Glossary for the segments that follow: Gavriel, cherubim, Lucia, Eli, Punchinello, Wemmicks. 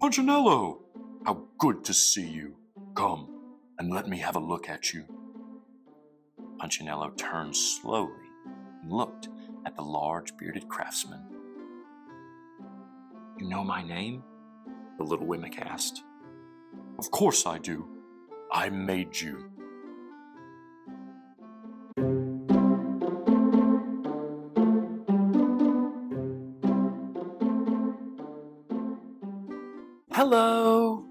Punchinello, how good to see you. Come and let me have a look at you. Punchinello turned slowly and looked at the large bearded craftsman. You know my name? The little Wemmick asked. Of course I do. I made you. Hello!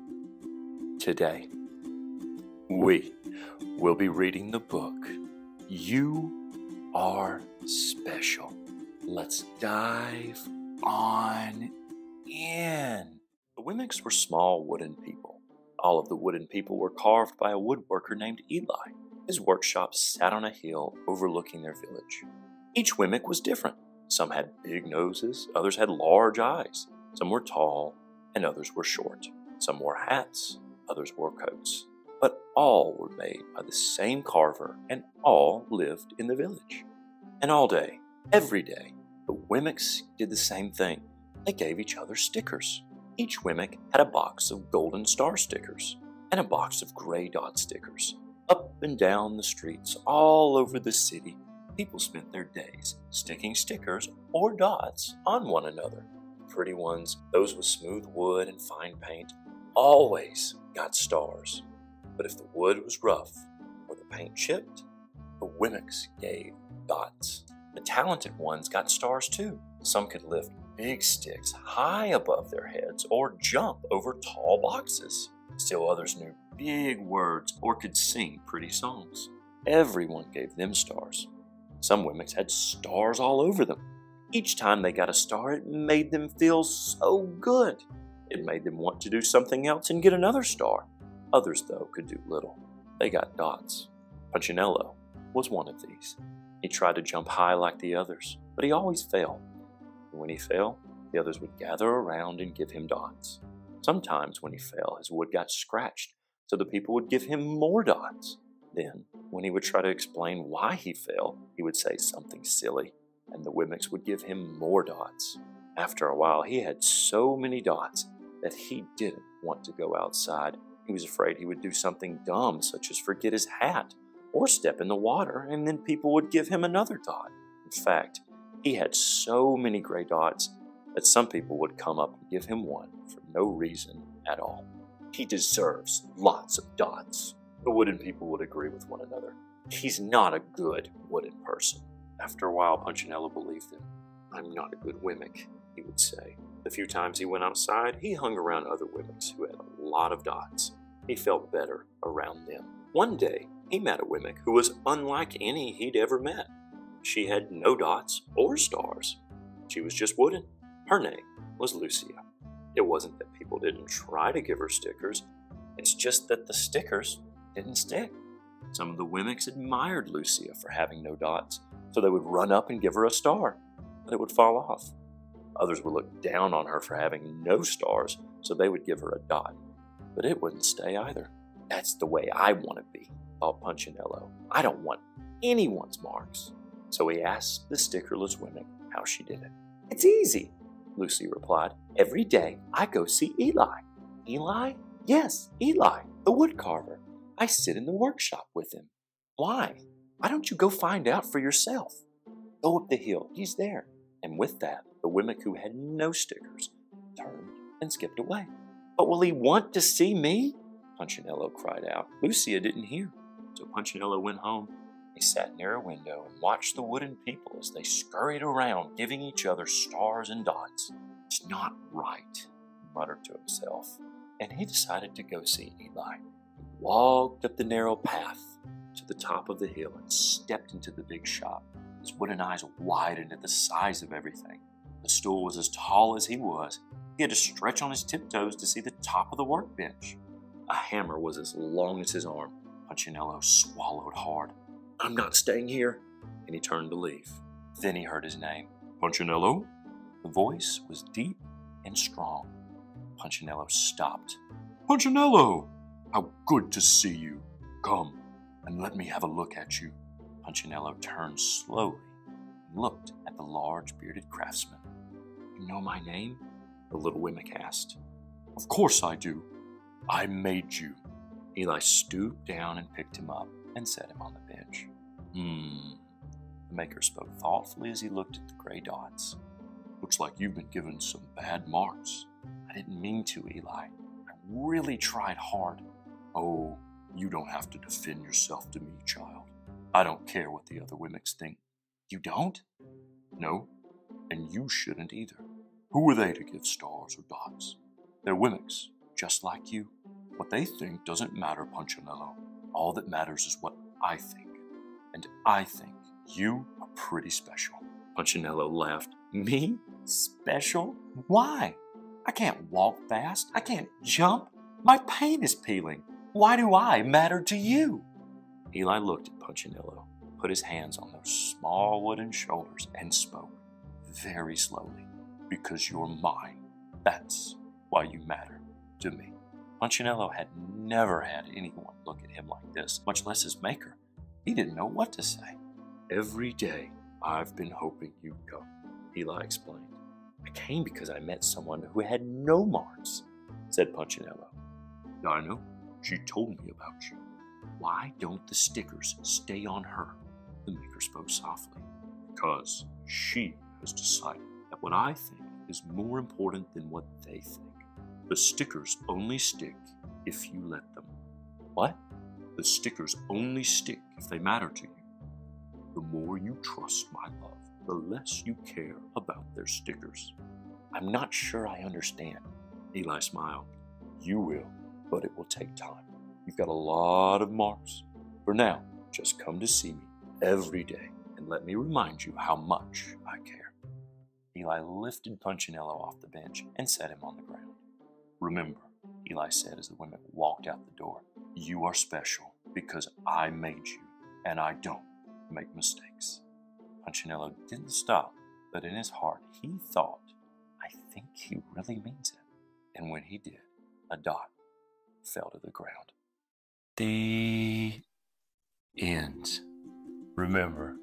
Today, we will be reading the book, You Are Special. Let's dive on in. The Wemmicks were small wooden people. All of the wooden people were carved by a woodworker named Eli. His workshop sat on a hill overlooking their village. Each Wemmick was different. Some had big noses, others had large eyes. Some were tall, and others were short. Some wore hats, others wore coats. But all were made by the same carver, and all lived in the village. And all day, every day, the Wemmicks did the same thing. They gave each other stickers. Each Wemmick had a box of golden star stickers and a box of gray dot stickers. Up and down the streets, all over the city, people spent their days sticking stickers or dots on one another. Pretty ones, those with smooth wood and fine paint, always got stars. But if the wood was rough or the paint chipped, the Wemmicks gave dots. The talented ones got stars too. Some could lift big sticks high above their heads or jump over tall boxes. Still others knew big words or could sing pretty songs. Everyone gave them stars. Some Wemmicks had stars all over them. Each time they got a star, it made them feel so good. It made them want to do something else and get another star. Others, though, could do little. They got dots. Punchinello was one of these. He tried to jump high like the others, but he always failed. And when he failed, the others would gather around and give him dots. Sometimes when he failed, his wood got scratched, so the people would give him more dots. Then, when he would try to explain why he failed, he would say something silly, and the Wemmicks would give him more dots. After a while, he had so many dots that he didn't want to go outside. He was afraid he would do something dumb, such as forget his hat or step in the water, and then people would give him another dot. In fact, he had so many gray dots that some people would come up and give him one for no reason at all. He deserves lots of dots. The wooden people would agree with one another. He's not a good wooden person. After a while, Punchinello believed him. I'm not a good Wemmick, he would say. The few times he went outside, he hung around other Wemmicks who had a lot of dots. He felt better around them. One day, he met a Wemmick who was unlike any he'd ever met. She had no dots or stars. She was just wooden. Her name was Lucia. It wasn't that people didn't try to give her stickers. It's just that the stickers didn't stick. Some of the Wemmicks admired Lucia for having no dots, so they would run up and give her a star, but it would fall off. Others would look down on her for having no stars, so they would give her a dot, but it wouldn't stay either. That's the way I want to be, thought Punchinello. I don't want anyone's marks. So he asked the stickerless Wemmick how she did it. It's easy, Lucy replied. Every day I go see Eli. Eli? Yes, Eli, the woodcarver. I sit in the workshop with him. Why? Why don't you go find out for yourself? Go up the hill. He's there. And with that, the Wemmick who had no stickers turned and skipped away. But will he want to see me? Punchinello cried out. Lucia didn't hear. So Punchinello went home. He sat near a window and watched the wooden people as they scurried around, giving each other stars and dots. It's not right, he muttered to himself. And he decided to go see Eli. Walked up the narrow path to the top of the hill and stepped into the big shop. His wooden eyes widened at the size of everything. The stool was as tall as he was. He had to stretch on his tiptoes to see the top of the workbench. A hammer was as long as his arm. Punchinello swallowed hard. I'm not staying here. And he turned to leave. Then he heard his name. Punchinello? The voice was deep and strong. Punchinello stopped. Punchinello! How good to see you. Come and let me have a look at you. Punchinello turned slowly and looked at the large bearded craftsman. You know my name? The little Wemmick asked. Of course I do. I made you. Eli stooped down and picked him up and set him on the bench. The maker spoke thoughtfully as he looked at the gray dots. Looks like you've been given some bad marks. I didn't mean to, Eli. I really tried hard. Oh, you don't have to defend yourself to me, child. I don't care what the other Wemmicks think. You don't? No, and you shouldn't either. Who are they to give stars or dots? They're Wemmicks, just like you. What they think doesn't matter, Punchinello. All that matters is what I think. And I think you are pretty special. Punchinello laughed. Me? Special? Why? I can't walk fast. I can't jump. My paint is peeling. Why do I matter to you? Eli looked at Punchinello, put his hands on those small wooden shoulders, and spoke very slowly. Because you're mine. That's why you matter to me. Punchinello had never had anyone look at him like this, much less his maker. He didn't know what to say. Every day, I've been hoping you'd come, Eli explained. I came because I met someone who had no marks, said Punchinello. I know. She told me about you. Why don't the stickers stay on her? The maker spoke softly. Because she has decided that what I think is more important than what they think. The stickers only stick if you let them. What? The stickers only stick if they matter to you. The more you trust my love, the less you care about their stickers. I'm not sure I understand. Eli smiled. You will, but it will take time. You've got a lot of marks. For now, just come to see me every day and let me remind you how much I care. Eli lifted Punchinello off the bench and set him on the ground. Remember, Eli said as the women walked out the door, you are special because I made you, and I don't make mistakes. Punchinello didn't stop, but in his heart he thought, I think he really means it. And when he did, a dot fell to the ground. The end. Remember,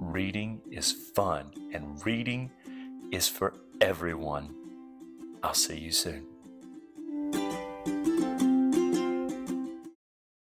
reading is fun, and reading is for everyone. I'll see you soon.